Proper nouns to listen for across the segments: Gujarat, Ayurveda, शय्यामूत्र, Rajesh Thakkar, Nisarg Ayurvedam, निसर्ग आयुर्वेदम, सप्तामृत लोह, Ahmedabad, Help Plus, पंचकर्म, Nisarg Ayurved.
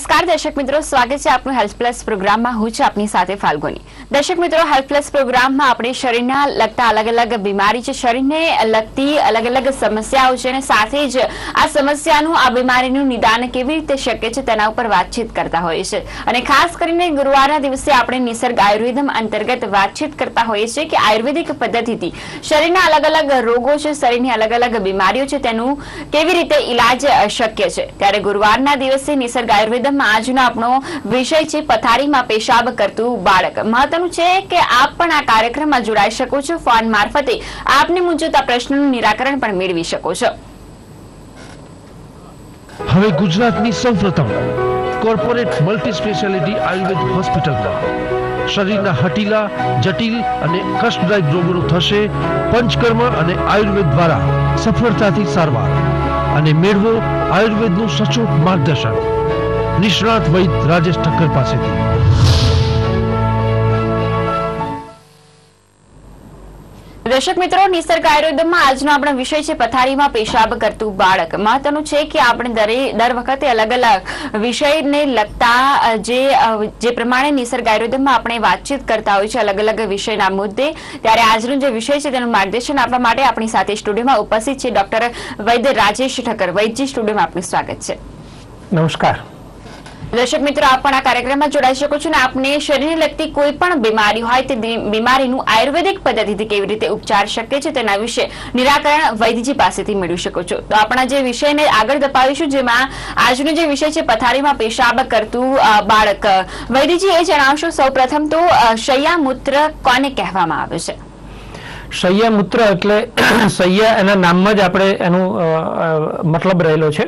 नमस्कार दर्शक मित्रों, स्वागत है आपनु हेल्प प्लस प्रोग्राम में। हूँ अपनी साथे फाल्गुनी। दर्शक मित्रों, हेल्प प्लस प्रोग्राम में अपने शरीर ने लगता अलग अलग बीमारी है, शरीर ने लगती अलग अलग समस्याओं है, साथ ज आ समस्या आ बीमारी निदान केवी रीते शक्य है तेना पर बातचीत करता होय छे। अने खास करीने गुरुवार दिवसे आपणे निसर्ग आयुर्वेदम अंतर्गत बातचीत करता होय छे कि आयुर्वेदिक पद्धतिथी शरीर अलग अलग रोगों से शरीर की अलग अलग बीमारी है तेनु केवी रीते इलाज शक्य है। त्यारे गुरुवार दिवसे निसर्ग आयुर्वेद शरीर हटीला जटिल कष्टदायक रोगों पंचकर्म आयुर्वेद द्वारा सफलताथी सारवार अने मेळवो आयुर्वेदनुं सचोट मार्गदर्शन निष्णात वैद्य राजेश ठक्कर पासे थी। दर्शक मित्रों, निसर्ग आयुर्वेदम में आज आपणो विषय है पथारी में पेशाब करतु बाळक। महत्वनुं छे कि आपणे दर वखते अलग अलग विषय ने लगता जे प्रमाणे निसर्ग आयुर्वेदम में आपणे बातचीत करता होय छे अलग अलग विषयना मुद्दे। त्यारे आजनो जे विषय है तेनुं मार्गदर्शन आपवा माटे आपणी साथे स्टूडियो में उपस्थित है डॉक्टर वैद्य राजेश ठक्कर। वैद्यजी, स्टूडियो में आपनुं स्वागत है। नमस्कार दर्शक मित्रों, आप आ कार्यक्रम में जोड़ाई शको छो। आपने शरीर ने लगती कोई पण बीमारी होय ते बीमारीनुं आयुर्वेदिक पद्धतिथी केवी रीते उपचार शक्य छे तेना विषे निराकरण वैद्यजी पासेथी मेळवी शको छो। तो आपणा जे विषयने आगळ धपावीशुं जेमां आजनो जे विषय छे पथारीमां पेशाब करतुं बाळक। वैद्यजी, ए जणावशो सौप्रथम तो शय्यामूत्र कोने कहेवामां आवे छे? शय्यामूत्र एटले शय्या एना नाममां ज आपणे एनो मतलब रहेलो छे।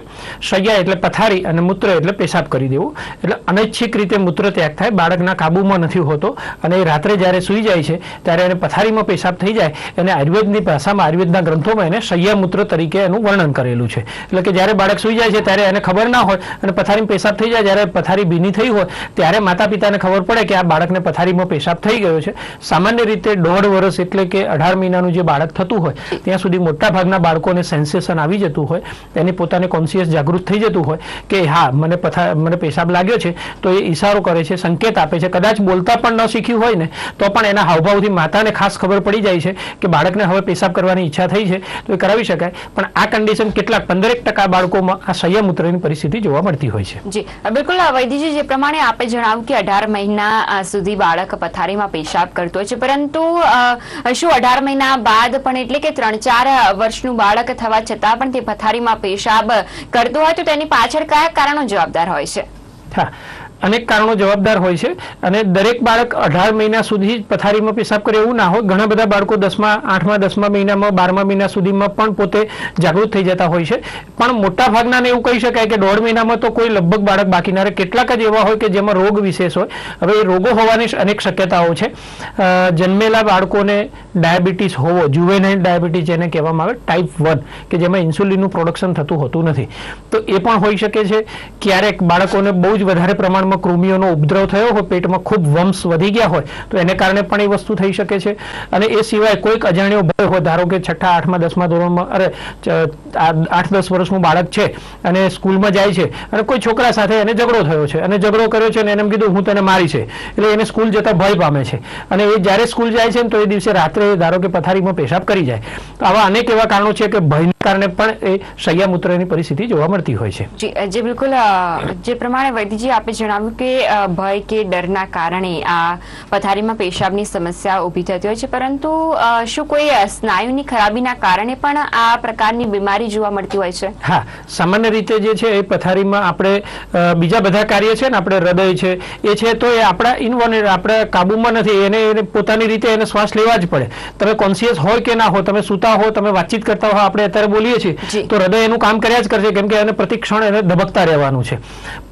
शय्या एटले पथारी अने मूत्र एटले पेशाब करी देवो। एटले अनैच्छिक रीते मूत्र त्याग थाय, बाळकना काबूमां नथी होतो अने रात्रे ज्यारे सूई जाय छे त्यारे एने पथारीमां पेशाब थई जाय। एने आयुर्वेदनी भाषामां, आयुर्वेदना ग्रंथोमां एने शय्यामूत्र तरीके एनुं वर्णन करेलुं छे। एटले के ज्यारे बाळक सूई जाय छे त्यारे एने खबर ना होय अने पथारीमां पेशाब थई जाय। ज्यारे पथारी भीनी थई होय त्यारे माता-पिताने खबर पडे के आ बाळकने पथारीमां पेशाब थई गयो छे। सामान्य रीते 1.5 वर्ष एटले के 18 મહિનાનું જે બાળક થતું હોય ત્યાં સુધી મોટા ભાગના બાળકોને સેન્સેશન આવી જતું હોય, એની પોતાને કોન્શિયસ જાગૃત થઈ જતું હોય કે હા મને પેશાબ લાગ્યો છે, તો એ ઈશારો કરે છે, સંકેત આપે છે। કદાચ બોલતા પણ ન શીખ્યું હોય ને તો પણ એના હાવભાવથી માતાને ખાસ ખબર પડી જાય છે કે બાળકને હવે પેશાબ કરવાની ઈચ્છા થઈ છે, તો એ કરાવી શકાય। પણ આ કન્ડિશન કેટલાક 15% બાળકોમાં આ શય્યામૂત્રની પરિસ્થિતિ જોવા મળતી હોય છે। જી બિલકુલ, વૈદ્યજી જે પ્રમાણે આપે જણાવ્યું કે 18 મહિના સુધી બાળક પથારીમાં પેશાબ કરતો હોય છે, પરંતુ શું 18 મહિના બાદ પણ એટલે કે 3-4 વર્ષનું બાળક થવા છતાં પણ તે પથારીમાં પેશાબ કરતો હોય તો તેની પાછળ કયા કારણો જવાબદાર હોય છે? હા, अनेक कारणों जवाबदार होय छे। अने दरेक बाळक 18 महीना सुधी पथारी में पेशाब करे एवुं ना होय। घणा बधा बाळको 10मा 8मा 10मा महीनामां 12मा महीना सुधीमां पण पोते जागृत थई जता होय छे। पण मोटा भागनाने एवुं कही शकाय के 1.5 महीनामां तो कोई लगभग बाळक बाकी ना रहे। केटलाक ज एवा होय के जेमां रोग विशेष होय। हवे रोगो होवानी अनेक शक्यताओ छे। जन्मेला बाळकोने डायाबेटीस होवो, जुवेनाइल डायाबेटीस जेने कहेवामां आवे, टाइप 1 के जेमां इन्सुलिननुं प्रोडक्शन थतुं होतुं नथी, तो ए पण होई शके छे। क्यारेक बाळकोने बहु ज वधारे प्रमाण કૃમિઓનો ઉપદ્રવ થયો હોય, પેટમાં ખૂબ વમ્સ વધી ગયા હોય તો એને કારણે પણ એ વસ્તુ થઈ શકે છે। અને એ સિવાય કોઈક અજાણ્યો ભય હોય, ધારો કે 6ઠ્ઠા 8મા 10મા ધોરણમાં 8-10 વર્ષનું બાળક છે અને સ્કૂલમાં જાય છે અને કોઈ છોકરા સાથે એને ઝઘડો થયો છે અને ઝઘડો કર્યો છે અને એને એમ કીધું હું તને મારી છે, એટલે એને સ્કૂલ જતા ભય પામે છે અને એ જ્યારે સ્કૂલ જાય છે તો એ દિવસે રાત્રે ધારો કે પથારીમાં પેશાબ કરી જાય। તો આવા અનેક એવા કારણો છે કે ભયને કારણે પણ એ શય્યામૂત્રની પરિસ્થિતિ જોવા મળતી હોય છે। જી જે બિલકુલ, જે પ્રમાણે વૈદ્યજી આપે જણાવ્યું કે ભય કે ડરના કારણે આ પથારીમાં પેશાબની સમસ્યા ઊભી થતી હોય છે, પરંતુ શું કોઈ સ્નાયુની ખરાબીના કારણે પણ આ પ્રકારની બીમારી જોવા મળતી હોય છે? હા, સામાન્ય રીતે જે છે એ પથારીમાં આપણે બીજા બધા કાર્ય છે ને, આપણે હૃદય છે એ છે, તો એ આપણા ઇનવોલ્યુટ, આપણે કાબૂમાં નથી, એને પોતાની રીતે એને શ્વાસ લેવા જ પડે। તમે કોન્શિયસ હોય કે ના હો, તમે સૂતા હો, તમે વાતચીત કરતા હો, આપણે અત્યારે બોલીએ છીએ તો હૃદય એનું કામ કર્યા જ કરશે, કેમ કે એને પ્રતિક્ષણ એને ધબકતા રહેવાનું છે।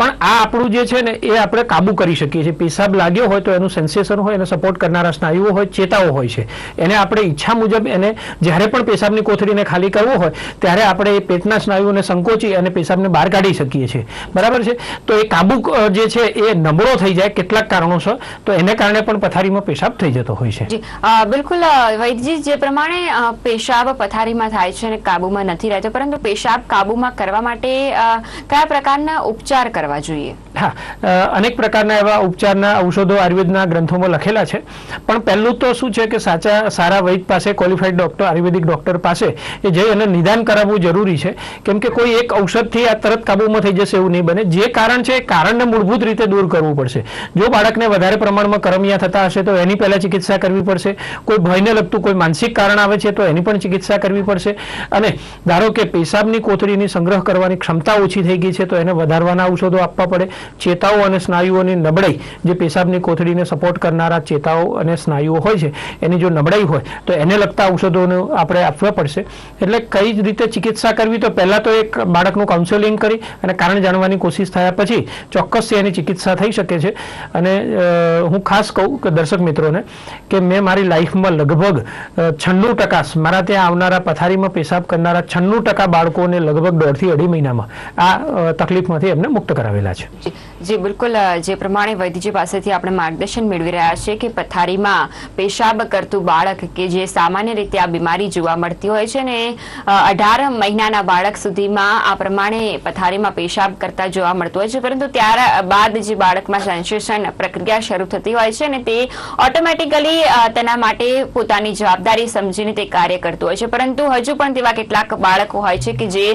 પણ આ આપણું જે છે ને એ આપણે કાબુ કરી શકીએ છીએ। પેશાબ લાગ્યો હોય તો એનું સેન્સેશન હોય, એને સપોર્ટ કરનારા સ્નાયુઓ હોય, ચેતાઓ હોય છે, એને આપણે ઈચ્છા મુજબ એને જ્યારે પણ પેશાબની કોથળીને ખાલી કરવો હોય ત્યારે આપણે એ પેટના સ્નાયુઓને સંકોચી અને પેશાબને બહાર કાઢી શકીએ છીએ, બરાબર છે। તો એ કાબુ જે છે એ નબળો થઈ જાય કેટલાક કારણોસર, તો એને કારણે પણ પથારીમાં પેશાબ થઈ જતો હોય છે। બિલકુલ વૈદ્યજી, જે પ્રમાણે પેશાબ પથારીમાં થાય છે અને કાબુ काबूमां नथी रहेतो परंतु पेशाब काबूमां करवा माटे क्या प्रकारना उपचार करवा जोईए? हाँ, अनेक प्रकारना एवा उपचारना औषधो आयुर्वेदना ग्रंथोमां लखेला छे, पण पहेलुं तो शुं छे के साचा सारा वैद्य पासे, क्वॉलिफाइड डॉक्टर, आयुर्वेदिक डॉक्टर पासे ए जई अने निदान कराववुं जरूरी छे, केम के कोई एक औषधथी आ तरत काबूमां थई जशे एवुं नहीं बने। जे कारण छे कारणने मूलभूत रीते दूर करवुं पड़शे। जो बाळकने वधारे प्रमाणमां करमिया थता हशे तो एनी पहेला चिकित्सा करवी पड़शे। कोई भयने लगतुं कोई मानसिक कारण आवे छे तो एनी पण चिकित्सा करवी पड़शे। अने धारो के पेशाबनी कोथळीनी संग्रह करवानी क्षमता ओછી થઈ ગઈ છે તો એને વધારવાના औषधो આપવા પડે। ચેતાઓ અને સ્નાયુઓની નબળાઈ, જે પેશાબની કોથળીને સપોર્ટ કરનારા ચેતાઓ અને સ્નાયુઓ હોય છે એની જો નબળાઈ હોય તો એને લગતા औषधોનો આપણે આપવા પડશે। એટલે કઈ જ રીતે ચિકિત્સા કરવી તો પહેલા તો એક બાળકનું કાઉન્સેલિંગ કરી અને કારણ જાણવાની કોશિશ થયા પછી ચોક્કસ એની ચિકિત્સા થઈ શકે છે। અને હું ખાસ કહું કે દર્શક મિત્રોને કે મેં મારી લાઈફમાં લગભગ 96% મારા ત્યાં આવનારા પથારીમાં પેશાબ કરનારા 96% બાળકોને લગભગ 1.5 થી 2.5 મહિનામાં आ तकलीफ मांथी एमने मुक्त करावेला छे। जी बिल्कुल, जे प्रमाणे वैद्यजी पासेथी आपणे मार्गदर्शन मेळवी रह्या छे के पथारीमां पेशाब करतुं बाळक के जे सामान्य रीते आ बीमारी जोवा मळती होय छे ने 18 महीनाना बाळक सुधीमां आ प्रमाणे पथारीमां पेशाब करता जोवा मळतो होय छे, परंतु त्यारबाद जे बाळकमां सेन्सेशन प्रक्रिया शरू थती होय छे ने ते ऑटोमेटिकली तेना माटे पोतानी जवाबदारी समजीने ते कार्य करतो होय छे। परंतु हजू पण तेवा કેટલાક બાળકો હોય છે કે જે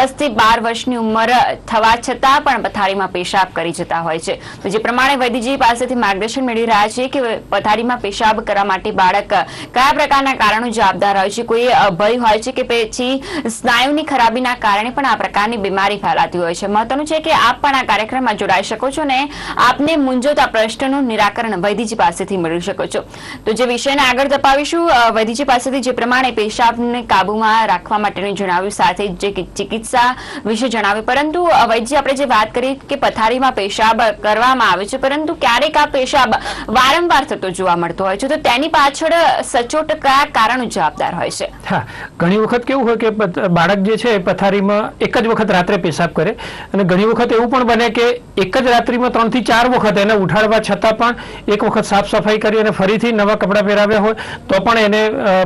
10 થી 12 વર્ષની उमर थवा छतां पण पथारीमां पेशाब करी जता होय छे। तो जे प्रमाणे वैद्यजी पासेथी मार्गदर्शन मेळवी रह्या छे के पथारीमां पेशाब करवा माटे बाळक कया प्रकारना कारणो जवाबदार होय छे, कोई भय होय छे के पछी स्नायुनी खराबीना कारणे पण आ प्रकारनी बीमारी फैलाती होय छे। महत्वनुं छे के आप पण आ कार्यक्रममां जोडाई शको छो ने आपने मूंझोता प्रश्ननुं निराकरण वैद्यजी पासेथी मेळवी शको छो। तो जे विषयने आगळ तपावीशुं वैद्यजी पासेथी जे प्रमाणे पेशाबने काबूमां राखवा माटेनुं जणाव्युं, साथे जे चिकित्सा विषे जणाव्युं। परंतु वैद्यजी आपणे जे वात करी के पथारीमां पेशाब करवामां आवे छे परंतु क्यारेक आ पेशाब वारंवार थतो जोवा मळतो होय छे तो तेनी पाछळ सचोट क्या कारण जवाबदार होय छे? हां, घणी वखत केवुं होय के बाळक जे छे पथारीमां एक ज वखत रात्रे पेशाब करे अने घणी वखत एवुं पण बने के एक ज रात्रिमां 3 થી 4 वखत एने उठाडवा छतां पण एक वखत साफ सफाई करी अने फरीथी नवा कपडा पेराव्या होय तो पण एने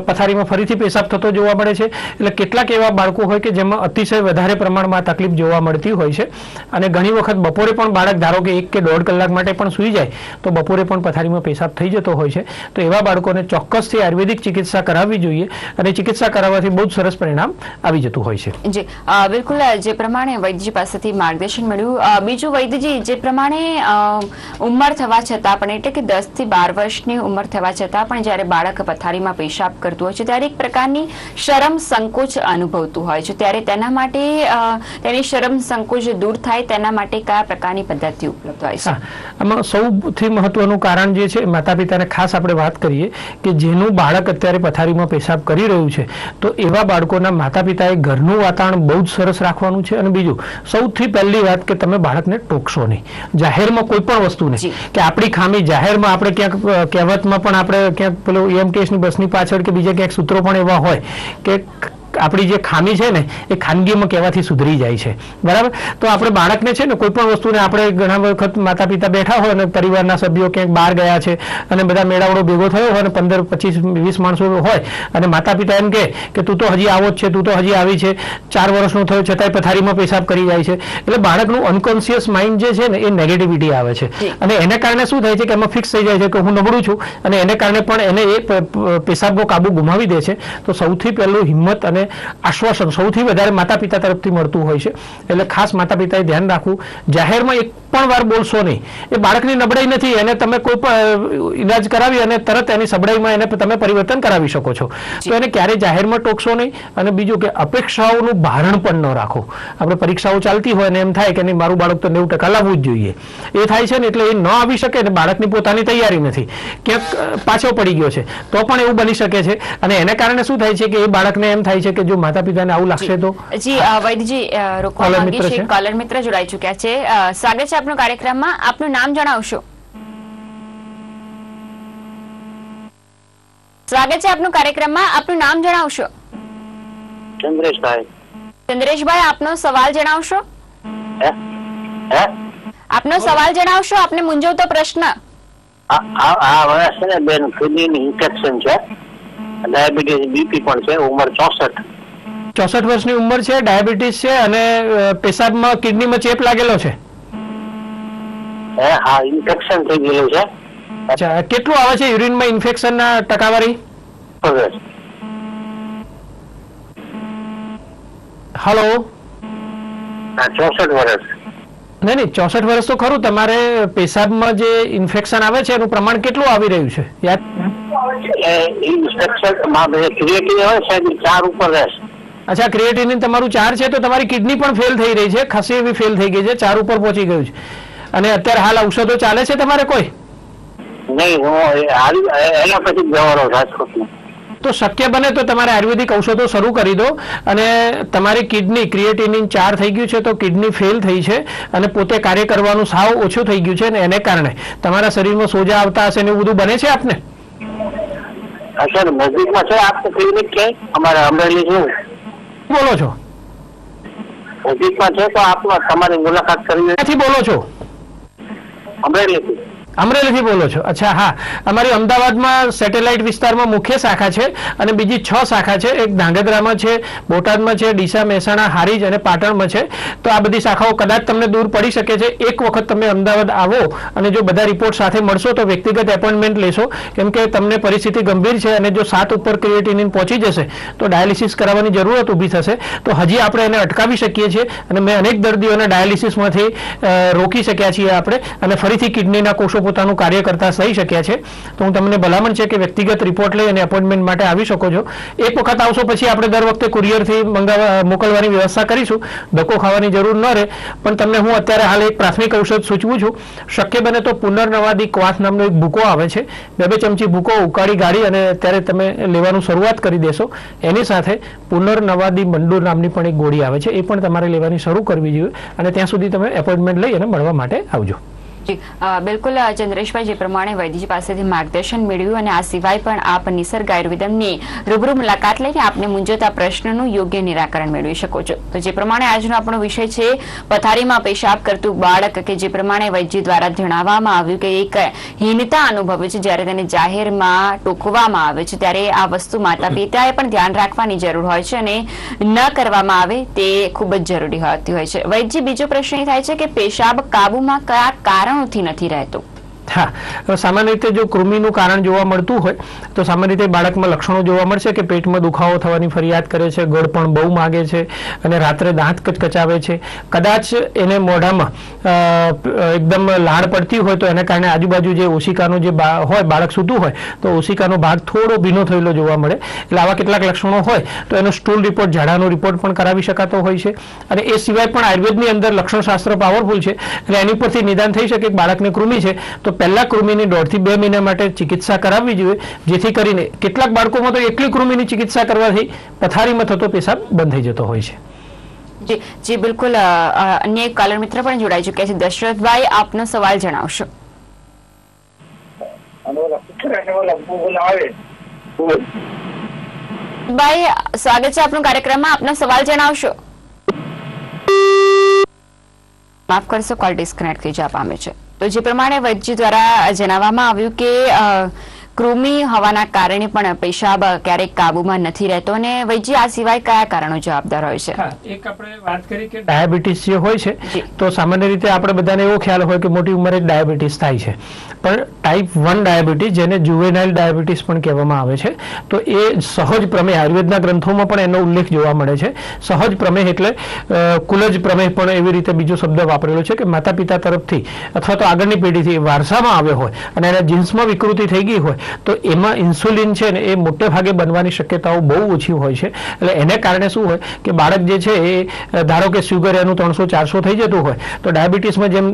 पथारीमां फरीथी पेशाब थतो जोवा मळे छे। एटले કેટલાક એવા બાળકો હોય કે જેમાં અતિશય વધારે પ્રમાણમાં તકલીફ જોવા મળતી હોય છે અને ઘણી વખત બપોરે પણ બાળક ધારો કે 1 કે 1.5 કલાક માટે પણ સૂઈ જાય તો બપોરે પણ પથારીમાં પેશાબ થઈ જતો હોય છે। તો એવા બાળકોને ચોક્કસથી આયુર્વેદિક ચિકિત્સા કરાવવી જોઈએ અને ચિકિત્સા કરાવવાથી બહુ સરસ પરિણામ આવી જતું હોય છે। જી બિલકુલ, જે પ્રમાણે વૈદ્યજી પાસેથી માર્ગદર્શન મળ્યું। બીજું વૈદ્યજી, જે પ્રમાણે ઉંમર થવા છતાં પણ એટલે કે 10 થી 12 વર્ષની ઉંમર થવા છતાં પણ જ્યારે બાળક પથારીમાં પેશાબ કરતું હોય છે ત્યારે એક પ્રકારની શરમ સંકોચ अनुभवतुं होय छे त्यारे तेना माटे तेनी शरम संकोच दूर थाय तेना माटे क्या प्रकारनी पद्धति उपलब्ध होय छे? आमां सौथी महत्वनुं कारण जे छे माता-पिताने खास आपणे वात करीए के जेनुं बाळक अत्यारे पथारीमां पेशाब करी रह्युं छे तो एवा बाळकोना माता-पिताए घरनुं वातावरण बहू ज सरस राखवानुं छे। अने बीजुं सौथी पहेली वात के तमे बाळकने टोकशो नहीं, जाहेरमां कोई पण वस्तुने के आपणी खामी जाहेरमां आपणे क्यांक कहेवतमां पण आपणे क्यांक पेलो एम केसनी बसनी पाछळ के बीजा क्यांक सूत्रो पण एवा होय के आपणी जे खामी छे ने ए खानगीमां कहेवाथी सुधरी जाय छे, बराबर। तो आपणे बाळकने छे ने कोई पण वस्तुने आपणे घणा वखत माता पिता बेठा होय अने परिवारना सभ्यो क्यांक बहार गया छे अने बधा मेळावडो भेगो थयो होय अने 15, 25, 20 माणसो होय अने माता पिता एम कहे के तू तो हजी आवो छे, तू तो हजी आवी छे, 4 વર્ષનો થયો છતાંય પથારીમાં પેશાબ કરી જાય છે। એટલે બાળકનું અનકોન્શિયસ માઇન્ડ જે છે ને એ નેગેટિવિટી આવે છે અને એને કારણે શું થાય છે કે એમાં ફિક્સ થઈ જાય છે કે હું નબળું છું અને એને કારણે પણ એને એ પેશાબનો કાબુ ગુમાવી દે છે। તો સૌથી પહેલું હિંમત અને आश्वासन सौथी वधारे माता-पिता तरफथी मळतुं होय छे। एटले खास माता-पिताए ध्यान राखवुं, जाहेरमां एक पण वार बोलशो नहीं। ए बाळकनी नबळाई नथी, एने तमे कोई पण इलाज करावी अने तरत एनी सबळाईमां एने तमे परिवर्तन करावी शको छो। तो एने क्यारे जाहेरमां टोकशो नहीं अने बीजुं के अपेक्षाओनुं भारण पण न राखो। आपणे परीक्षाओ चालती होय अने एम थाय के नहीं मारुं बाळक तो 90% लाववुं ज जोईए, ए थाय छे ने एटले ए न आवी शके ने बाळकनी पोतानी तैयारी नथी, क्यांक पाछो पडी गयो छे तो पण एवुं बनी शके छे अने एना कारणे शुं थाय छे के ए बाळकने एम थाय छे કે જો માતા-પિતાને આવું લાગશે તો જી વૈદ્યજી રોકવા માંગે છે। કોલર મિત્ર જોડાઈ ચૂક્યા છે, સ્વાગત છે આપનો કાર્યક્રમમાં, આપનું નામ જણાવશો? સ્વાગત છે આપનો કાર્યક્રમમાં, આપનું નામ જણાવશો? ચંદ્રેશભાઈ। ચંદ્રેશભાઈ આપનો સવાલ જણાવશો? હે આપનો સવાલ જણાવશો? આપને મૂંઝવતો પ્રશ્ન આ વર્ષે બેન કિડની ઇન્ફેક્શન છે, ડાયાબિટીસ, બીપી પણ છે, ઉંમર 64 64 વર્ષની ઉંમર છે, ડાયાબિટીસ છે અને પેશાબમાં કિડનીમાં ચેપ લાગેલો છે. હા, ઇન્ફેક્શન થઈ ગયેલું છે. અચ્છા, કેટલું આવે છે યુરિનમાં ઇન્ફેક્શનના ટકાવારી? હેલો. હા, 64 વર્ષ. નહીં નહીં, 64 વર્ષ તો ખરું. તમારે પેશાબમાં જે ઇન્ફેક્શન આવે છે એનું પ્રમાણ કેટલું આવી રહ્યું છે યાદ? अच्छा, क्रिएटिनिन तमारू 4 छे तो तमारी किडनी पण फेल थई रही छे, खासी एवी फेल थई गई छे, 4 ऊपर पहोंची गई छे अने अत्यार हाल औषधो चाले छे तमारे कोई? नहीं, हुं हाल एलोपैथिक दवाओ राजकोटनी तो शक्य बने तो तमारे आयुर्वेदिक औषधो शुरू करी दो अने तमारी किडनी क्रिएटिनिन 4 थई गई छे तो किडनी फेल थई छे अने पोते कार्य करवानुं साव ओछुं थई गयुं छे ने એને કારણે तमारा शरीरमां सोजा आवता हशे ने બધું બને છે आपने? अच्छा, नजदीक में है आपको क्लिनिक के? हमारा अमरेली में बोलो छो नजदीक में है तो आपने हमारी मुलाकात करनी है। क्याथी बोलो छो? अमरेली से। अमरेली से बोलो छो? अच्छा हाँ, हमारी अमदावाद में सैटेलाइट विस्तार में मुख्य शाखा है और बीजी 6 शाखा है, एक धांगधरा में है, बोटाद में है, डीसा, मेहसाणा, हारीज और पाटण में है। तो आ बधी शाखाओं कदाच तमने दूर पड़ी सके। एक वक्त तमे अमदावाद आवो और जो बधा रिपोर्ट साथे मळशो तो व्यक्तिगत एपोइंटमेंट लेशो, केम के तमने परिस्थिति गंभीर है और जो 7 उपर क्रिएटिनिन पहोंची जशे तो डायालिसिस करावानी जरूरत ऊभी थशे। तो हजी आपणे एने अटकावी शकीए छीए अने मैं अनेक दर्दीओने डायालिसिसमांथी रोकी शक्या छीए आपणे अने फरीथी किडनीना कोषो પોતાનું કાર્ય કરતા થઈ શક્યા છે. તો હું તમને ભલામણ છે કે વ્યક્તિગત રિપોર્ટ લઈ અને એપોઇન્ટમેન્ટ માટે આવી શકો છો. એક વખત આવશો પછી આપણે દર વખતે કુરિયરથી મોકલવાની વ્યવસ્થા કરીશું, ધક્કો ખાવાની જરૂર ન રહે. પણ તમને હું અત્યારે હાલ એક પ્રાથમિક ઔષધ સૂચવું છું. શક્ય બને તો પુનર્નવાદી ક્વાથ નામનો એક ભૂકો આવે છે, 2 ચમચી ભૂકો ઉકાળી ગાળી અને ત્યારે તમે લેવાનું શરૂઆત કરી દેશો. એની સાથે પુનર્નવાદી મંડૂર નામની પણ એક ગોળી આવે છે, એ પણ તમારે લેવાની શરૂ કરવી જોઈએ અને ત્યાં સુધી તમે એપોઇન્ટમેન્ટ લઈ અને મળવા માટે આવજો. जी बिल्कुल चंद्रेशभाई जी प्रमाणे वैद्यजी पासेथी मार्गदर्शन मेळव्युं अने आ सिवाय पण आप निसर्ग आयुर्वेदमनी रूबरू मुलाकात लईने आपने मूंझता प्रश्ननुं योग्य निराकरण मेळवी शको छो. तो जे प्रमाणे आजनो आपनो विषय छे पथारीमां पेशाब करतुं बाळक के जे प्रमाणे वैद्यजी द्वारा जणाववामां आव्युं के एक हीनता अनुभवे छे ज्यारे तेने जाहेरमां टोकवामां आवे छे त्यारे आ वस्तु माता-पिताए पण ध्यान राखवानी जरूर होय छे अने न करवामां आवे ते खूब ज जरूरी होती होय छे. वैद्यजी बीजो प्रश्न ए थाय छे के पेशाब काबूमां क्या कारण નથી રહેતો? हाँ, सामान्य रीते जो कृमिनु कारण जोवा मळतुं होय तो सामान्य रीते बाळकमां लक्षणों जोवा मळशे के पेटमां दुखावो थवानी फरियाद करे छे, गळपण बहु मागे छे अने रात्रे दांत कचकचावे छे, कदाच एने मोढामां एकदम लाळ पडती होय तो एना कारणे आजुबाजु जे ओशिकानो जे होय, बाळक सूतुं होय तो ओशिकानो भाग थोडो भीनो थयेलो जोवा मळे એટલે આવા કેટલાક લક્ષણો હોય તો એનો સ્ટૂલ રિપોર્ટ, ઝાડાનો રિપોર્ટ પણ કરાવી શકાતો હોય છે. અને એ સિવાય પણ આયુર્વેદની અંદર લક્ષણશાસ્ત્ર પાવરફુલ છે એટલે એની પરથી નિદાન થઈ શકે કે બાળકને કૃમિ છે તો पहला कृमि ने 1.5 થી 2 महीना माटे चिकित्सा करावी जोईए, जेथी करीने केटलाक बाळकोमां तो एकली कृमि नी चिकित्सा करवाथी पथारीमां थतो पेशाब बंद थई जतो होय छे. जी जी बिल्कुल. अन्य कॉलर मित्र पण जोडाई चुक्या छे. दशरथ भाई आपनो सवाल जणावशो. भाई स्वागत छे आपनो कार्यक्रममां, आपनो सवाल जणावशो. माफ करशो, कॉल डिस्कनेक्ट थई जवा पामे छे. तो जे प्रमाणे वैद्य द्वारा जणाववामां आव्युं के कृमि होवाना कारणे पण पेशाब क्यारे काबूमां नथी रहेतो अने वैद्य आ सिवाय कया कारणो जवाबदार होय छे? हां, एक आपणे वात करी के डायाबेटिस जे होय छे तो सामान्य रीते आपणे बधाने एवो ख्याल होय के मोटी उंमरे डायाबेटिस थाय छे, पण टाइप 1 डायाबेटिस जेने जुवेनाइल डायाबेटिस पण कहेवामां आवे छे तो ए सहज प्रमेह आयुर्वेदना ग्रंथोमां पण एनो उल्लेख जोवा मळे छे. सहज प्रमेह एटले कुलज प्रमेह पण एवी रीते बीजो शब्द वापरेलो छे के माता-पिता तरफथी अथवा तो આગળની પેઢીથી વારસામાં આવ્યો હોય અને એના જીન્સમાં વિકૃતિ થઈ ગઈ હોય તો એમાં ઇન્સ્યુલિન છે ને એ મોટે ભાગે બનવાની શક્યતાઓ બહુ ઓછી હોય છે. એટલે એને કારણે શું હોય કે બાળક જે છે એ ધારો કે સુગર એનું 300-400 થઈ જતું હોય તો ડાયાબિટીસમાં જેમ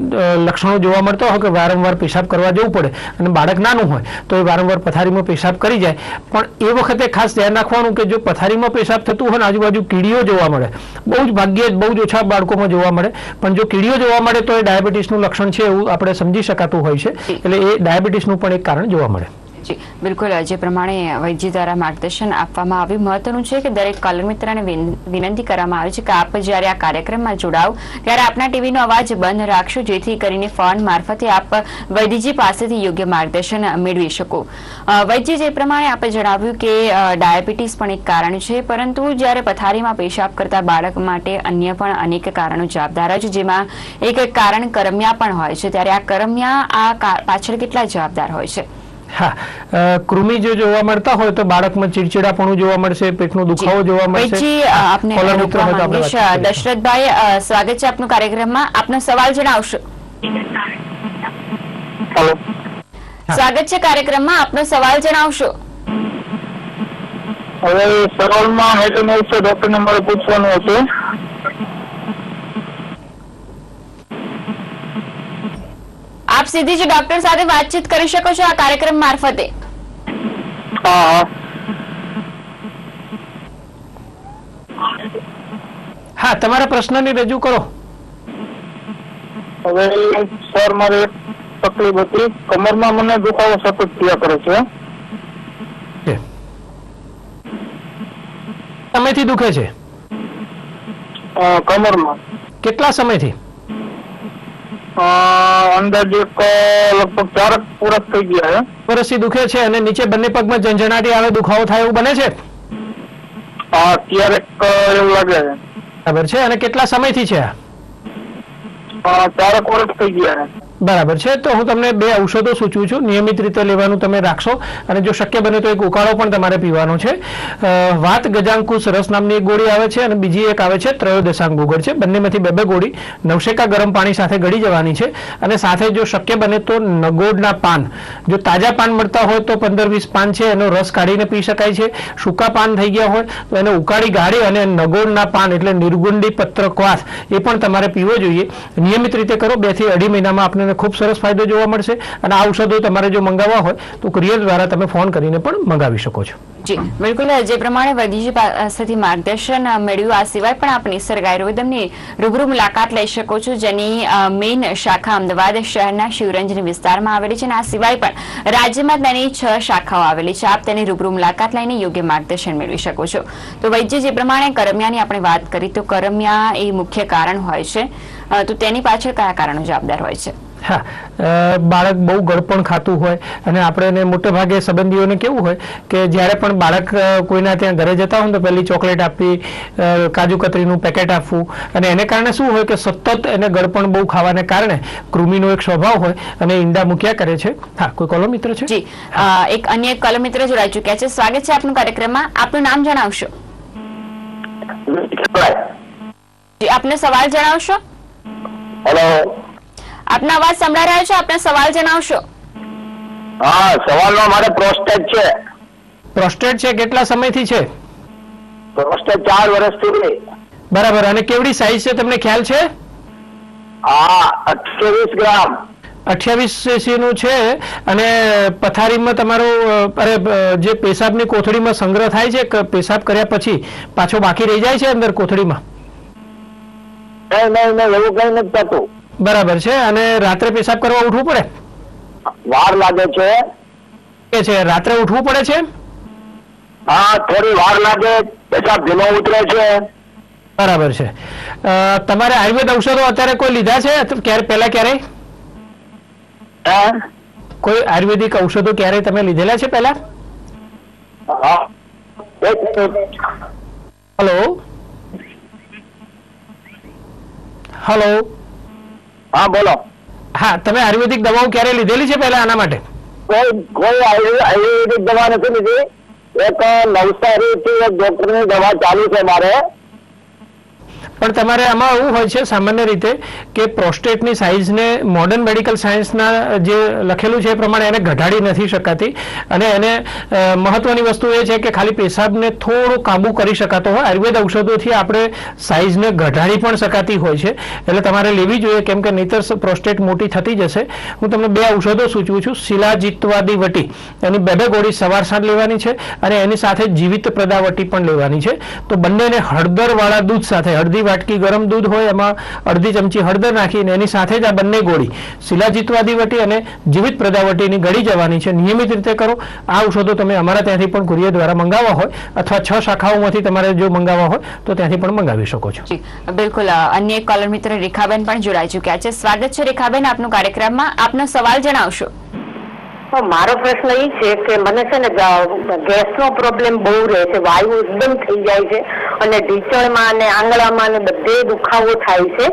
લક્ષણો જોવા મળતા હોય કે વારંવાર પેશાબ કરવા જવું પડે અને બાળક નાનું હોય તો એ વારંવાર પથારીમાં પેશાબ કરી જાય, પણ એ વખતે ખાસ ધ્યાન રાખવાનું કે જો પથારીમાં પેશાબ થતું હોય ને આજુબાજુ કીડીઓ જોવા મળે, બહુ જ ભાગ્યે જ બહુ જ ઓછા બાળકોમાં જોવા મળે, પણ જો કીડીઓ જોવા મળે તો એ ડાયાબિટીસનું લક્ષણ છે એવું આપણે સમજી શકાતું હોય છે. એટલે એ ડાયાબિટીસનું પણ એક કારણ જોવા મળે. जी बिल्कुल जे प्रमाणे वैद्य द्वारा मार्गदर्शन आपवामां आव्युं महत्वनुं छे के दरेक कॉलर मित्रने विनंती करवामां आवे छे के आप ज्यारे आ कार्यक्रममां जोडाव त्यारे आपना टीवीनो अवाज बंध राखशो जेथी करीने फोन मार्फते आप वैद्यजी पासेथी योग्य मार्गदर्शन मेळवी शको। वैद्य जे प्रमाणे आपे जणाव्युं के डायाबेटीस पण एक कारण छे परंतु ज्यारे पथारीमां पेशाब करता बाळक माटे अन्य पण अनेक कारणो जवाबदार छे जेमां एक कारण करमिया पण होय छे त्यारे आ करमिया आ पाछळ કેટલા જવાબદાર હોય છે? हाँ, कृमि जो जोवा मळता होय तो बाळक में चिड़चिड़ापणुं जोवा मळशे, पेटनो दुखावो जोवा मळशे। जी आपने दशरथ भाई स्वागत छे आपनो कार्यक्रम में। आपनो सवाल जणावशो? हेलो, स्वागत छे कार्यक्रम में, आपनो सवाल जणावशो? હવે સવાલ માં હેતુ નો છે ડોક્ટર ને મારે પૂછવાનું હતું। आप सीधी जो डॉक्टर साथे बातचीत करी शको छो आ कार्यक्रम मार्फते। हाँ, तमारा प्रश्न ने रजू करो। હવે સર મારે તકલીફ હતી, કમરમાં મને દુખાવો સતત થયા કરે છે। સમયથી દુખે છે? કમરમાં। કેટલા સમયથી? अंदाजे को लगभग 4 पुरस થઈ ગયા છે। પરસી દુખે છે અને નીચે બંને પગમાં ઝંઝણાટી આવે, દુખાવો થાય એવું બને છે? આ ક્યારેક એવું લાગે છે। બરાબર છે, અને કેટલા સમયથી છે? આ 4 પુરસ થઈ ગયા છે। બરાબર છે, તો હું તમને 2 ઔષધો સૂચવું છું, નિયમિત રીતે લેવાનું તમે રાખશો અને જો શક્ય બને તો એક ઉકાળો પણ તમારે પીવાનો છે। વાત ગજાંકુશ રસ નામની એક ગોળી આવે છે અને બીજી એક આવે છે ત્રયોદશાંગ ભૂગર છે, બંનેમાંથી 2-2 ગોળી નવશેકા ગરમ પાણી સાથે ગળી જવાની છે અને સાથે જો શક્ય બને તો નગોડના પાન, જો તાજા પાન મળતા હોય તો 15-20 પાન છે એનો રસ કાઢીને પી શકાય છે। સૂકા પાન થઈ ગયા હોય તો એને ઉકાળી ગાળી અને નગોડના પાન એટલે નિર્ગુંડી પત્ર ક્વાસ એ પણ તમારે પીવો જોઈએ। નિયમિત રીતે કરો, 2 થી 2.5 મહિનામાં આપણે खूब सरस फायदो जोवा मळशे। अने आ औषधो तमारे जो मंगावा होय तो कुरियर द्वारा तमे फोन करीने पण मंगावी शको छो। जी बिल्कुल, जे प्रमाणे वैद्यजी पासेथी मार्गदर्शन मेळव्युं आ सिवाय पण आप निसर्ग आयुर्वेदमनी रूबरू मुलाकात लई शको छो, जेनी मेन शाखा अमदावाद शहरना शिवरंजनी विस्तारमां आवेली छे। आ सिवाय पण राज्यमां तेनी 6 शाखाओ आवेली छे, आप तेनी रूबरू मुलाकात लईने योग्य मार्गदर्शन मेळवी शको छो। तो वैद्य जे प्रमाणे करमियानी आपणे वात करी तो करमिया ए मुख्य कारण होय छे, तो तेनी पाछळ क्या कारणो जवाबदार होय छे? हाँ, बाळक बहु गळपण खातुं होय अने आपणे मोटे भागे संबंधीओने केवुं होय के ज्यारे पण बाळक कोईना त्यां घरे जता होय तो पहेली चॉकलेट आपी, काजू कतरीनुं पेकेट आपवुं अने एने कारणे शुं होय के सतत एने गळपण बहु खावाने कारणे कृमिनो एक स्वभाव होय अने ईंडा मूक्या करे छे। हाँ, कोई कॉलर मित्र छे? जी, एक अन्य कॉलर मित्र जोडाई चुक्या छे। स्वागत छे आपनुं कार्यक्रममां, आपनुं नाम जणावशो? जी, आपने सवाल जणावशो? हेलो, अपना आवाज संभळाय रह्यो छे, आपने सवाल जणावशो? हां, सवालनो मारे प्रोस्टेट छे। प्रोस्टेट छे, કેટલા સમયથી છે? પ્રોસ્ટેટ 4 વર્ષથી છે। બરાબર, અને કેવડી સાઈઝ છે તમને ખ્યાલ છે? હા, 28 ગ્રામ 28cc નું છે અને પથારીમાં તમારો અરે જે પેશાબની કોથળીમાં સંગ્રહ થાય છે કે પેશાબ કર્યા પછી પાછો બાકી રહી જાય છે અંદર કોથળીમાં? નહીં નહીં, એવું કંઈ નથી થતું। बराबर है, अने रात्रे पेशाब करवा उठवू पड़े? वार लागे छे। के छे, रात्रे उठवू पड़े छे? हां, थोड़ी वार लागे, पेशाब धीमो उतरे छे। बराबर है, तमारे आयुर्वेद औषधो अत्यारे कोई लीधा छे? क्यारे पहेला क्यारे कोई आयुर्वेदिक औषधो क्यारे तमे लीधेला छे पहेला? हां। हेलो हेलो, हाँ बोलो। हाँ, तमे आयुर्वेदिक दवाओं क्यारे लीधेली छे पहला आना माटे? कोई आयुर्वेदिक दवा नथी लीधी, एक नवसारीथी एक डॉक्टरनी दवा चालू छे मारे। पण तमारे आमां एवुं होय छे सामान्य रीते के प्रोस्टेटनी साइजने मॉडर्न मेडिकल सायन्सना जे लखेलुं छे प्रमाणे एने घटाडी नथी शकाती अने एने महत्वनी वस्तु ए छे के खाली पेशाबने थोड़ो काबू करी शकातो होय। आयुर्वेद औषधोथी आपणे साइजने घटाडी पण शकाती होय छे, एटले तमारे लेवी जोईए केम के नहीतर प्रोस्टेट मोटी थती जशे। हुं तमने 2 औषधो सूचवुं छुं, शिलाजित्वादी वटी एनी 2-2 गोळी सवार साँज लेवानी छे अने एनी साथे जीवित प्रदावटी पण लेवानी छे। तो बंनेने हळदरवाळा दूध साथे, हळदी વાટકી ગરમ દૂધ હોય એમાં અડધી ચમચી હળદર નાખીને એની સાથે જ આ બંને ગોળી શિલાજીતવાદી વટી અને જીવિત પ્રજાવટીની ગળી જવાની છે. નિયમિત રીતે કરો. આ ઔષધો તમે અમારા ત્યાંથી પણ કુરિયર દ્વારા મંગાવવા હોય અથવા 6 શાખાઓમાંથી તમારે જો મંગાવવા હોય તો ત્યાંથી પણ મંગાવી શકો છો. બિલકુલ. અન્ય એક કોલર મિત્ર રેખાબેન પણ જોડાઈ ચૂક્યા છે. સ્વાગત છે રેખાબેન આપનો કાર્યક્રમમાં. આપનો સવાલ જણાવશો. मारो प्रश्न ये कि मैंने से गैस नो प्रॉब्लम बहु रहे, वायु एकदम थी जाए, ढीचण में आंगळा में बधे दुखावो थाय,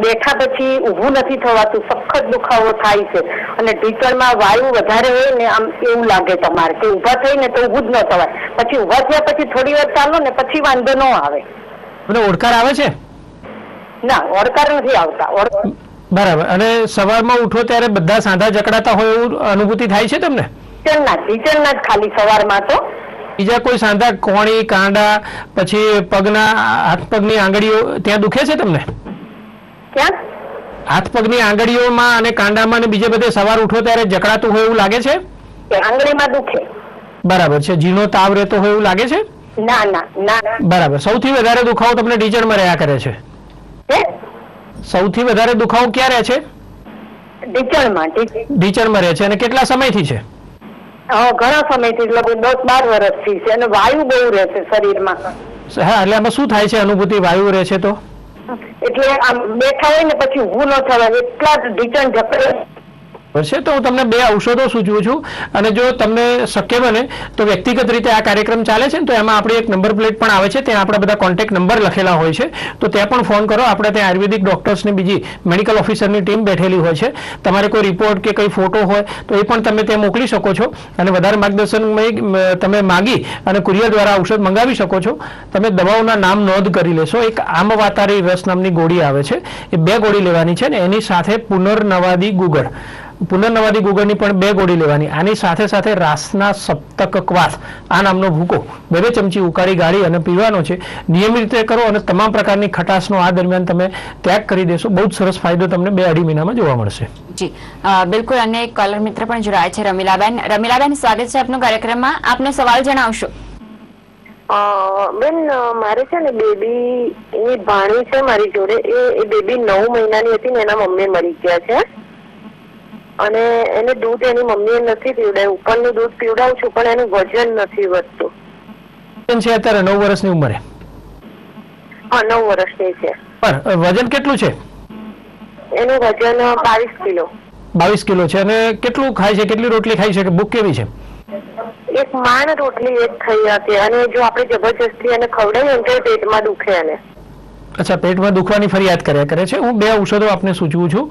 बैठा पछी ऊभुं नथी थवातुं, सखत दुखावो थाय, ढीचण में वायु वधारे होय आम एवुं लागे तमारे के ऊभा थईने तो ऊभुं ज न थवाय, पछी ऊभा थया पछी थोड़ी वार चालो ने पछी वांधो न आवे. बने ओडकार आवे छे ना? ओडकार नथी आवता. ओडकार बराबर. अने सवारमां उठो त्यारे बधा सांधा जकड़ाता होय एवुं अनुभूति थाय छे तमने? टीचरना खाली सवारमां तो बीजा कोई सांधा कोणी कांडा पछी पगना हाथ पगनी आंगळीओ त्यां दुखे छे तमने? क्या हाथ पगनी आंगळीओमां अने कांडामां ने बीजे बधे सवार उठो त्यारे जकड़ातुं होय एवुं लागे छे? आंगळीमां दुखे. बराबर छे. जीनो ताव रहेतो होय एवुं लागे छे? ना ना ना. बराबर. सौथी वधारे दुखावो तमने टीचरमां रह्या करे छे? सौथी वधारे दुखाव क्या रहे छे? ढीचणमां रहे छे. अने केटला समयथी छे? घणा समयथी, लगभग 10-12 वर्षथी छे. अने वायु बहु रहे छे शरीरमां. हा, एटले आमां शुं थाय छे? अनुभूति वायु रहे छे तो एटले आम बेठा होय ने पछी ऊभुं न थवाय, એટલા ढीचण जकड़े છે. તો હું તમને બે ઔષધો સૂચવું છું અને જો તમને શક્ય બને તો વ્યક્તિગત રીતે આ કાર્યક્રમ ચાલે છે ને તો એમાં આપણી એક નંબર પ્લેટ પણ આવે છે, ત્યાં આપણા બધા કોન્ટેક્ટ નંબર લખેલા હોય છે, તો ત્યાં પણ ફોન કરો. આપણે ત્યાં આયુર્વેદિક ડોક્ટર્સની બીજી મેડિકલ ઓફિસરની ટીમ બેઠેલી હોય છે. તમારે કોઈ રિપોર્ટ કે કંઈ ફોટો હોય તો એ પણ તમે ત્યાં મોકલી શકો છો અને વધારે માર્ગદર્શન તમે માગી અને કુરિયર દ્વારા ઔષધ મંગાવી શકો છો. તમે દવાઓના નામ નોંધ કરી લેશો. એક આમવાતારી રસ નામની ગોળી આવે છે, એ બે ગોળી લેવાની છે ને એની સાથે પુનર્નવાદી ગુગળ, पुनर्नवादी गुगळनी पण बे गोळी लेवानी. आनी साथे साथे रासना सप्तक क्वास आ नामनो भूको बे चमची उकाळी गाळी अने पीवानो छे. नियमित रीते करो अने तमाम प्रकारनी खटाशनो आ दरमियान तमे त्याग करी देशो. बहुत सरस फायदो तमने 2-2.5 महीनामां जोवा मळशे. जी बिल्कुल. अने एक कॉलर मित्र पण जोडाया छे रमीलाबेन. रमीलाबेन स्वागत छे आपनो कार्यक्रममां. आपने सवाल जणावशो. बेन मारे छे ने बेबीनी भाणी छे मारी जोडे, ए बेबी 9 महीनानी हती ने एना मम्मी मरी गया छे અને એને દૂધ એની મમ્મીએ નથી પીવડાવ્યું. ઉપરનું દૂધ પીવડાવું છું પણ એનું વજન નથી વધતું. છે અત્યારે 9 વર્ષની ઉંમરે? હા, 9 વર્ષની છે. પણ વજન કેટલું છે એનું? વજન 22 કિલો. 22 કિલો છે. અને કેટલું ખાય છે? કેટલી રોટલી ખાય છે કે ભૂખ કેવી છે? એક માણ રોટલી એક ખાઈ હતી. અને જો આપણે જબરજસ્તી એને ખવડાવીએ તો પેટમાં દુખે એને. अच्छा, पेट में दुखवानी फरियाद कर्या करे छे. हूँ बे औषधों आपने सूचवुं छुं.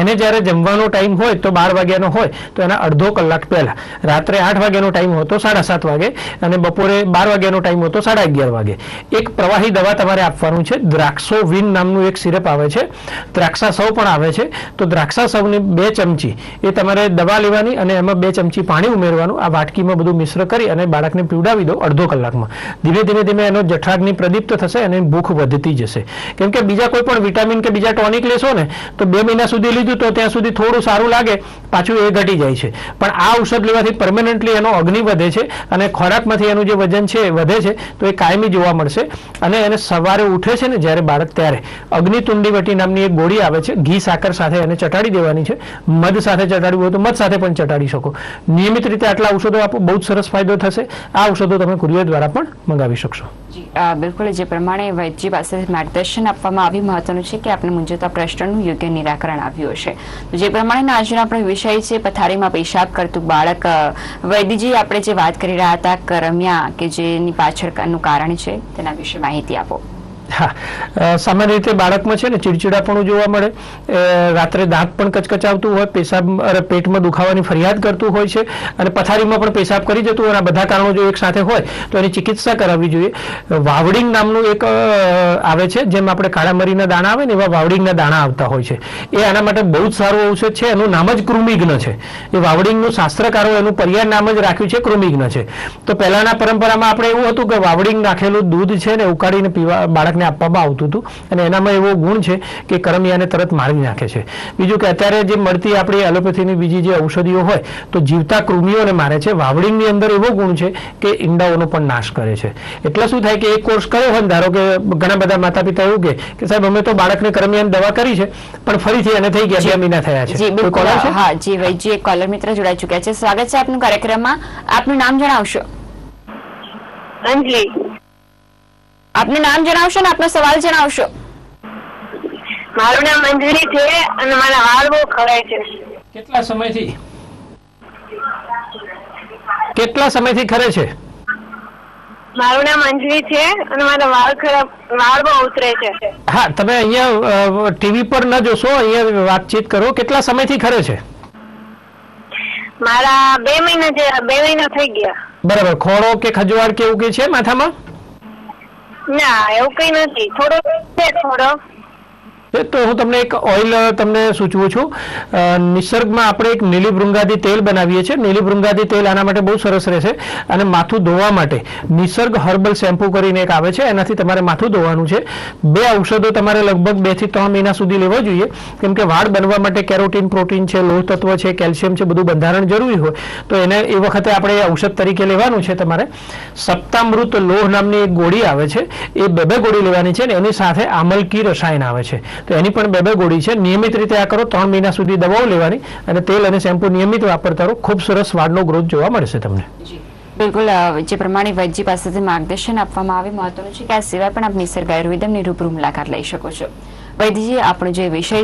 एने ज्यारे जमवानो टाइम होय तो 12 वाग्यानो होय तो एना अर्धो कलाक पहेला, रात्रे 8 वाग्यानो टाइम हो तो 7:30 वागे अने बपोरे 12 वाग्यानो टाइम हो तो 11:30 वागे एक प्रवाही दवा तमारे आपवानी छे. द्राक्षोविन नामनुं एक सिरप आवे छे, द्राक्षासव पण आवे छे. तो द्राक्षासवनी 2 चमची ए तमारे दवा लेवानी अने एमां 2 चमची पाणी उमेरवानुं. आ वाटकीमां बधुं मिश्र करी अने बाळकने पीवडावी दो अर्धो कलाकमां. धीरे धीरे धीमे एनो जठराग्नि प्रदीप्त थशे अने भूख વધતી જશે. કેમ કે બીજા કોઈ પણ વિટામિન કે બીજા ટોનિક લેશો ને તો 2 મહિના સુધી લીધું તો ત્યાં સુધી થોડું સારું લાગે, પાછું એ ઘટી જાય છે. પણ આ ઔષધ લેવાથી પરમેનન્ટલી એનો અગ્નિ વધે છે અને ખોરાકમાંથી એનું જે વજન છે વધે છે, તો એ કાયમી જોવા મળશે. અને એને સવારે ઉઠે છે ને જ્યારે બાળક, ત્યારે અગ્નિતુંડી વટી નામની એક ગોળી આવે છે. ઘી સાકર સાથે એને ચટાડી દેવાની છે. મધ સાથે ચટાડવું હોય તો મધ સાથે પણ ચટાડી શકો. નિયમિત રીતે આટલા ઔષધો આપો, બહુ જ સરસ ફાયદો થશે. આ ઔષધો તમે કુરિયર દ્વારા પણ મંગાવી શકશો. બિલકુલ. જે પ્રમાણે વૈદ્ય પાસે માર્ગદર્શન આપવામાં આવી, મહત્વનું છે કે આપણે મૂંઝતા પ્રશ્નનું યોગ્ય નિરાકરણ આવ્યું હશે. તો જે પ્રમાણે આજનો આપણો વિષય છે પથારીમાં પેશાબ કરતું બાળક, વૈદ્યજી આપણે જે વાત કરી રહ્યા હતા કરમિયા કે જેની પાછળનું કારણ છે તેના વિશે માહિતી આપો. હા, સામાન્ય રીતે બાળકમાં છે ને ચીડચીડાપણું જોવા મળે, રાત્રે દાંત પણ કચકચાવતું હોય, પેશાબ પેટમાં દુખાવાની ફરિયાદ કરતું હોય છે અને પથારીમાં પણ પેશાબ કરી જતું હોય. આ બધા કારણો જો એક સાથે હોય તો એની ચિકિત્સા કરાવવી જોઈએ. વાવડિંગ નામનું એક આવે છે, જેમ આપણે કાળામરીના દાણા આવે ને એવા વાવડિંગના દાણા આવતા હોય છે. એ આના માટે બહુ જ સારું ઔષધ છે. એનું નામ જ કૃમિઘ્ન છે. એ વાવડિંગનું શાસ્ત્રકારો એનું પર્યાય નામ જ રાખ્યું છે, કૃમિઘ્ન છે. તો પહેલાંના પરંપરામાં આપણે એવું હતું કે વાવડિંગ નાખેલું દૂધ છે ને ઉકાળીને પીવા બાળક ને આપવામાં આવતું હતું અને એનામાં એવો ગુણ છે કે કરમિયાને તરત મારી નાખે છે। બીજું કે અત્યારે જે મળતી આપણી એલોપેથીની બીજી જે ઔષધિઓ હોય તો જીવતા કૃમિઓને મારે છે, વાવડિંગની અંદર એવો ગુણ છે કે ઈંડાઓનો પણ નાશ કરે છે। એટલે શું થાય કે એક કોર્સ કર્યો હોય, ધારો કે ઘણા બધા માતા પિતા એવું કહે કે સાહેબ અમે તો બાળકને કરમિયાની દવા કરી છે પણ ફરીથી એને થઈ ગયા 2 મહિના થયા છે। હા જી વૈજી એક કોલર મિત્ર જોડાઈ ચૂક્યા છે, સ્વાગત છે આપનું કાર્યક્રમમાં, આપનું નામ જણાવશો? અંજલી, आपने नाम जनावशो ना आपनो सवाल जनावशो? मारू नाम अंजली छे अने मारा हाल बो खराब छे। केटला समय थी खरे छे? मारू नाम अंजली छे अने मारा वाल बो उतरे छे। हां, तमे अहींया टीवी पर न जोशो, अहींया बातचीत करो। केटला समय थी खरे छे? मारा 2 महीना थई गया। बराबर, खोड़ो के खजवाड़ के उके छे माथामा? निसर्ग हर्बल शेम्पू करीने एक आवे छे, एनाथी तमारे माथुं धोवानुं छे। 2 औषधो तमारे लगभग 2 થી 3 મહિના सुधी लेवा जोईए, केम के वाळ बनवा माटे केरोटीन, प्रोटीन छे, लोह तत्व छे, केल्शियम छे, बधुं बंधारण जरूरी होय तो एने ए वखते आपणे औषध तरीके लेवानुं छे। तमारे सप्तामृत लोह नामनी एक गोळी आवे छे, ए बेबे गोळी लेवानी छे ने एनी साथे आमलकी रसायन आवे छे तो एनी पण बेबे गोळी छे। नियमित रीते आ करो, 3 મહિના सुधी दवाओ लेवानी अने तेल अने शेम्पू नियमित वापरता रहो, खूब सरस वाळनो ग्रोथ जोवा मळशे तमने। बिल्कुल जे प्रमाणे वैद्य पासेथी मार्गदर्शन आपवामां आवे महत्वनुं छे के सेवा पण आप निसर्ग आयुर्वेदमनी रूबरू मुलाकात लई शको छो। प्रारंभिक अवस्था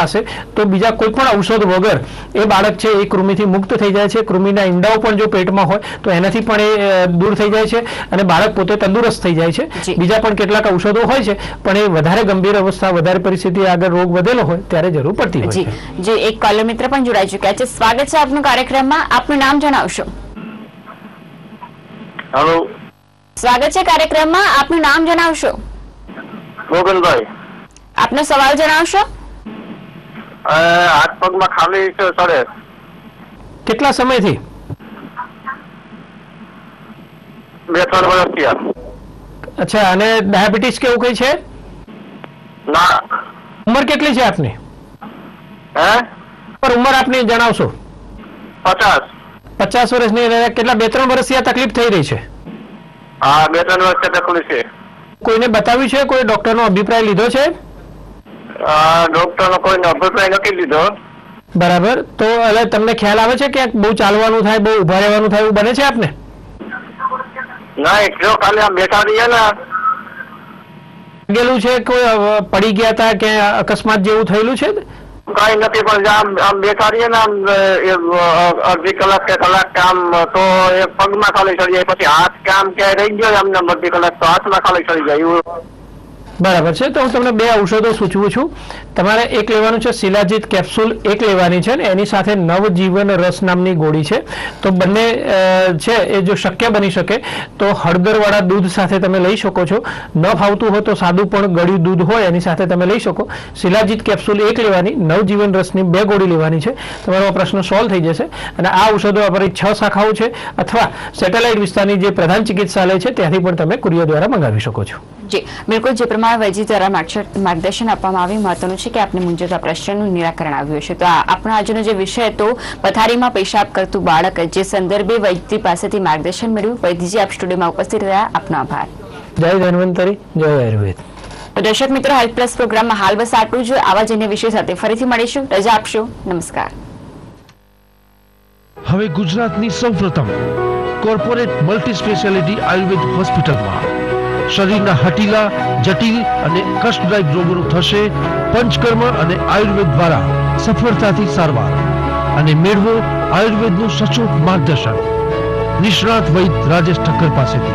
हशे तो बीजा कोईपण औषध वगर ए बाळक छे ए कृमिथी मुक्त थई जाय छे। कृमिना ईंडाओ पण जो पेटमां होय तो एनाथी पण ए दूर थई जाय छे अने बाळक पोते तंदुरस्त थई जाय छे। बीजा पण કેટલાક औषधो होय छे पण ए वधारे गंभीर अवस्था, वधारे परिस्थिति आगे रोग वधेलो होय त्यारे जरूर जी। जी एक कॉलर मित्र पण जोडाई चुक्या छे, स्वागत छे आपनो कार्यक्रममां, आपनु नाम जणावशो? हेलो, स्वागत छे कार्यक्रममां, आपनु नाम जणावशो? मोगनभाई, आपनो सवाल जणावशो? हाथ पगमां खाली सड़े। કેટલા સમયથી? 2-3 વર્ષથી। अच्छा, अने डायाबेटिस केवुं कोई छे? ना। उमर केटली छे आपनी? पर उमर आपने जणावशो? 50 वर्ष नहीं रहे। કેટલા 2-3 વર્ષથી આ તકલીફ થઈ રહી છે? હા, 2-3 વર્ષથી તકલીફ છે। કોઈને બતાવ્યું છે? કોઈ ડોક્ટરનો અભિપ્રાય લીધો છે? આ ડોક્ટરનો કોઈનો અભિપ્રાય નથી લીધો। બરાબર, તો એટલે તમને ખ્યાલ આવે છે કે બહુ ચાલવાનું થાય, બહુ ઊભા રહેવાનું થાય એવું બને છે આપને? ના, એટલો કાલે આમ બેઠા રહીએ ને ગેલું છે, કોઈ પડી ગયા હતા કે અકસ્માત જેવું થયેલું છે? कहीं नहीं पर आम बेठा रही है ना, अर्धी कलाक के कलाक काम तो पग में खाली चढ़ी जाए, पीछे हाथ काम क्या रही गए आमने अर्धी कलाक तो हाथ में खाली चढ़ी जाए। बराबर है, तो हूँ तमने 2 औषधो सूचवू छू। तमारे एक लेवानुं छे शिलाजीत कैप्सूल एक लेवानी छे ने एनी साथे नवजीवन रस नामनी गोळी छे। तो बने छे ए जो शक्य बनी शके तो हळदरवाळा दूध साथे तमे लई शको छो, न फावतुं होय तो सादुं पण गळ्युं दूध होय एनी साथे तमे लई शको। शिलाजीत कैप्सूल एक लेवानी, नवजीवन रसनी 2 गोळी लेवानी छे, तमारो प्रश्न सॉल्व थई जशे। अने आ औषधो अपरी 6 शाखाओ छे अथवा सेटेलाइट विस्तारनी जे प्रधान चिकित्सालय छे त्यांथी पण तमे कुरियर द्वारा मंगावी शको छो। जी बिल्कुल, जे प्रमाणे वैद्य द्वारा मार्गदर्शन आपवामां आवे महत्वनुं छे के आपने मूंझता प्रश्नों निराकरण आव्युं हशे। तो आपणो आजनो जे विषय तो पथारीमां पेशाब करतुं बाळक जे संदर्भे वैद्य पासेथी मार्गदर्शन मळ्युं। वैद्यजी आप स्टुडियोमां उपस्थित रह्या, आपनो आभार। जय धन्वंतरी, जय आयुर्वेद। तो दर्शक मित्रों, हेल्प प्लस प्रोग्राममां हाल बस आटलुं ज। आवा जन्य विषय साथे फरीथी मळीशुं, रजा आपशो, नमस्कार। हवे गुजरातनी सौप्रथम कॉर्पोरेट मल्टी स्पेशियालिटी आयुर्वेद होस्पिटलमां शरीरना हटीला, जटिल अने कष्टदायक रोगों थशे पंचकर्म अने आयुर्वेद द्वारा सफलताथी सारवार अने मेळवो आयुर्वेदनुं सचोट मार्गदर्शन। निष्णात वैद्य राजेश ठक्कर पासेथी।